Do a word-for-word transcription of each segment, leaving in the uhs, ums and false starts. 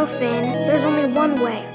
go, Finn. There's only one way.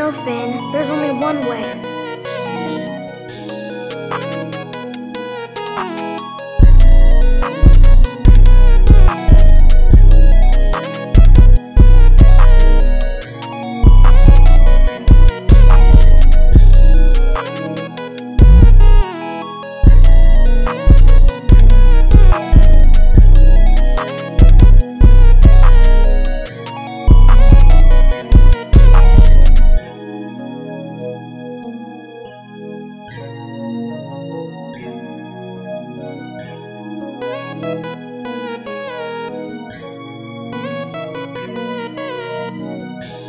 No, Finn, there's only one way. No,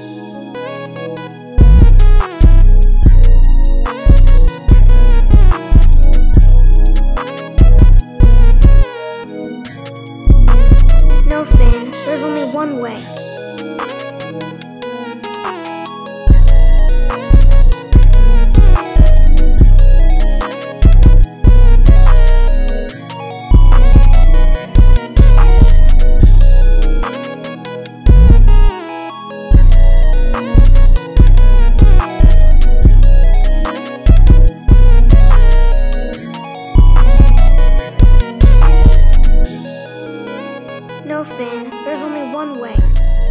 Finn, there's only one way. No, Finn, there's only one way.